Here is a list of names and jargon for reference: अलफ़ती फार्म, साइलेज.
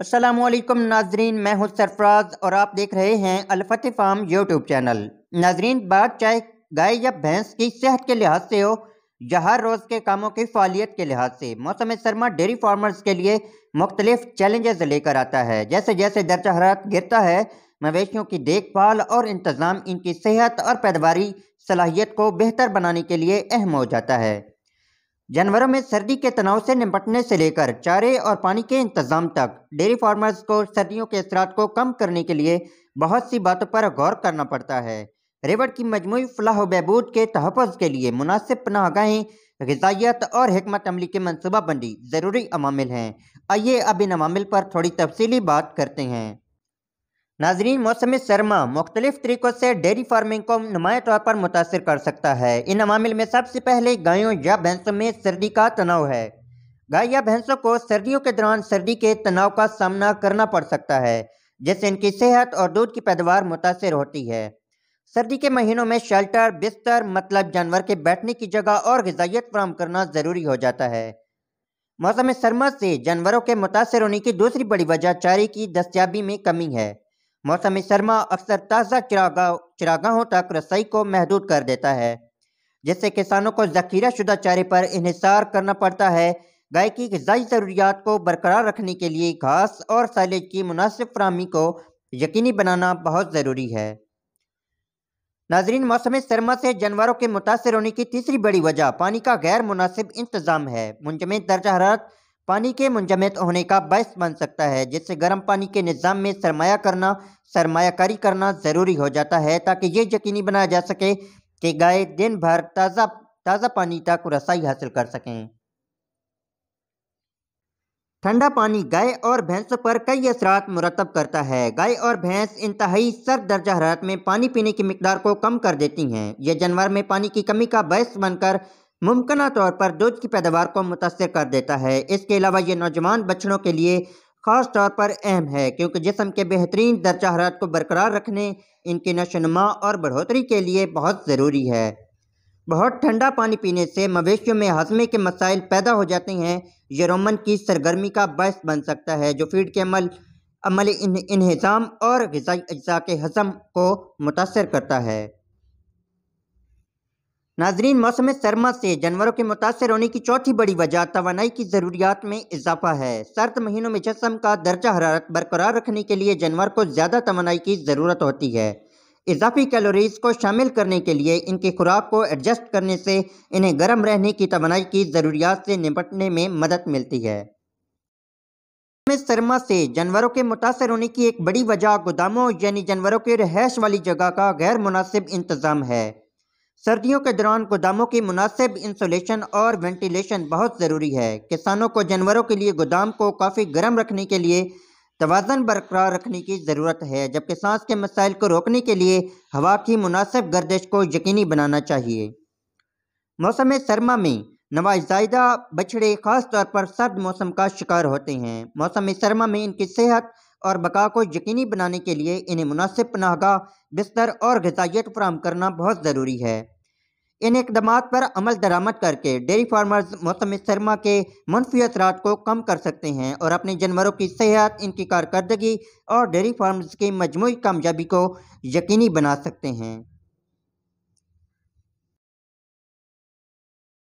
अस्सलामुअलैकुम नाजरीन, मैं हूं सरफराज और आप देख रहे हैं अलफ़ती फार्म यूट्यूब चैनल। नाजरीन, बात चाहे गाय या भैंस की सेहत के लिहाज से हो या हर रोज़ के कामों की फालियत के लिहाज से, मौसम सरमा डेयरी फार्मर्स के लिए मुख्तलिफ चैलेंजेस लेकर आता है। जैसे जैसे दर्जा हरारत गिरता है, मवेशियों की देखभाल और इंतज़ाम इनकी सेहत और पैदावारी सलाहियत को बेहतर बनाने के लिए अहम हो जाता है। जानवरों में सर्दी के तनाव से निपटने से लेकर चारे और पानी के इंतज़ाम तक डेयरी फार्मर्स को सर्दियों के असरात को कम करने के लिए बहुत सी बातों पर गौर करना पड़ता है। रेवड़ की मजमूई फलाह व बहबूद के तहफ़्फ़ुज़ के लिए मुनासिब पनाहगाहें, ग़िज़ायत और हिकमत अमली की मनसूबाबंदी ज़रूरी अमामिल हैं। आइए अब इन अमामिल पर थोड़ी तफसीली बात करते हैं। नाजरीन, मौसम सरमा मुख्तलिफ तरीक़ों से डेयरी फार्मिंग को नुमाया तौर पर मुतासर कर सकता है। इन अमामिल में सबसे पहले गायों या भैंसों में सर्दी का तनाव है। गाय या भैंसों को सर्दियों के दौरान सर्दी के तनाव का सामना करना पड़ सकता है, जिससे इनकी सेहत और दूध की पैदावार मुतासर होती है। सर्दी के महीनों में शेल्टर, बिस्तर मतलब जानवर के बैठने की जगह और ग़िज़ायत फराहम करना ज़रूरी हो जाता है। मौसम सरमा से जानवरों के मुतासर होने की दूसरी बड़ी वजह चारे की दस्तियाबी में कमी है। मौसम सरमा अक्सर ताज़ा चरागाहों तक रसाई को महदूद कर देता है, जिससे किसानों को ज़खीरा शुदा चारे पर इन्हिसार करना पड़ता है। गाय की ग़िज़ाई ज़रूरियात को बरकरार रखने के लिए घास और साइलेज की मुनासिब फराहमी को यकीनी बनाना बहुत ज़रूरी है। नाजरीन, मौसम सरमा से जानवरों के मुतासर होने की तीसरी बड़ी वजह पानी का गैर मुनासिब इंतज़ाम है। मुंजमद दर्जा हरारत पानी के मुंजमद होने का बायस बन सकता है, जिससे गर्म पानी के निज़ाम में सरमायाकारी करना ज़रूरी हो जाता है, ताकि ये यकीनी बनाया जा सके कि गाय दिन भर ताज़ा पानी तक रसाई हासिल कर सकें। ठंडा पानी गाय और भैंसों पर कई असरात मुरतब करता है। गाय और भैंस इंतहाई सर्द दर्जा हरारत में पानी पीने की मिकदार को कम कर देती हैं। यह जानवर में पानी की कमी का बायस बनकर मुमकिन तौर पर दूध की पैदावार को मुतासर कर देता है। इसके अलावा ये नौजवान बछड़ों के लिए ख़ास तौर पर अहम है, क्योंकि जिस्म के बेहतरीन दर्जा हरारत को बरकरार रखने, इनकी नशोनुमा और बढ़ोतरी के लिए बहुत ज़रूरी है। बहुत ठंडा पानी पीने से मवेशियों में हाजमे के मसाइल पैदा हो जाते हैं। ये रोमन की सरगर्मी का बायस बन सकता है, जो फीड के अमली इंहज़ाम और ग़िज़ाई अज्ज़ा के हज़म को मुतासर करता है। नाजरीन, मौसम सरमा से जानवरों के मुतासर होने की चौथी बड़ी वजह तवानाई की ज़रूरियात में इजाफा है। सर्द महीनों में जिस्म का दर्जा हरारत बरकरार रखने के लिए जानवर को ज़्यादा तवानाई की ज़रूरत होती है। इजाफी कैलोरीज़ को शामिल करने के लिए इनकी खुराक को एडजस्ट करने से इन्हें गर्म रहने की तवानाई की ज़रूरियात से निपटने में मदद मिलती है। मौसम सरमा से जानवरों के मुतासर होने की एक बड़ी वजह गोदामों यानी जानवरों के रहैश वाली जगह का गैर मुनासिब इंतज़ाम है। सर्दियों के दौरान गोदामों की मुनासिब इंसुलेशन और वेंटिलेशन बहुत ज़रूरी है। किसानों को जानवरों के लिए गोदाम को काफ़ी गर्म रखने के लिए तवाज़न बरकरार रखने की ज़रूरत है, जबकि सांस के मसाइल को रोकने के लिए हवा की मुनासिब गर्दिश को यकीनी बनाना चाहिए। मौसम सरमा में नवाज़ायदा बछड़े ख़ास तौर पर सर्द मौसम का शिकार होते हैं। मौसम सरमा में इनकी सेहत और बका को यकीनी बनाने के लिए इन्हें मुनासिब पनाहगाह, बिस्तर और ग़िज़ायत फराहम करना बहुत ज़रूरी है। इन इक़दामात पर अमल दरामद करके डेयरी फार्मर्स मौसम सरमा के मनफी असरात को कम कर सकते हैं और अपने जानवरों की सेहत, इनकी कारकर्दगी और डेयरी फार्मर्स की मजमूई कामयाबी को यकीनी बना सकते हैं।